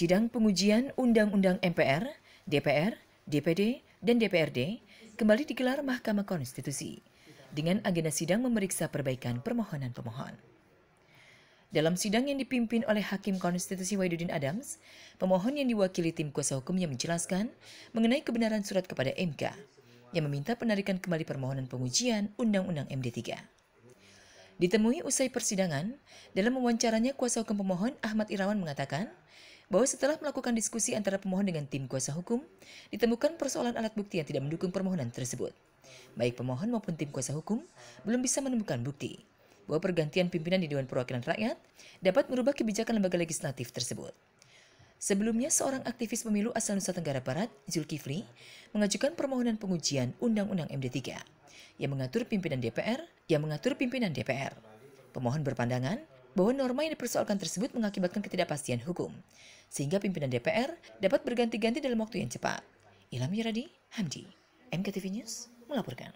Sidang pengujian Undang-Undang MPR, DPR, DPD, dan DPRD kembali digelar Mahkamah Konstitusi dengan agenda sidang memeriksa perbaikan permohonan pemohon. Dalam sidang yang dipimpin oleh Hakim Konstitusi Wahiduddin Adams, pemohon yang diwakili tim kuasa hukumnya menjelaskan mengenai kebenaran surat kepada MK yang meminta penarikan kembali permohonan pengujian Undang-Undang MD3. Ditemui usai persidangan, dalam wawancaranya kuasa hukum pemohon Ahmad Irawan mengatakan bahwa setelah melakukan diskusi antara pemohon dengan tim kuasa hukum, ditemukan persoalan alat bukti yang tidak mendukung permohonan tersebut. Baik pemohon maupun tim kuasa hukum belum bisa menemukan bukti bahwa pergantian pimpinan di Dewan Perwakilan Rakyat dapat merubah kebijakan lembaga legislatif tersebut. Sebelumnya, seorang aktivis pemilu asal Nusa Tenggara Barat, Zulkifli, mengajukan permohonan pengujian Undang-Undang MD3 yang mengatur pimpinan DPR. Pemohon berpandangan bahwa norma yang dipersoalkan tersebut mengakibatkan ketidakpastian hukum, sehingga pimpinan DPR dapat berganti-ganti dalam waktu yang cepat. Ilham Yiradi, Hamdi, MKTV News melaporkan.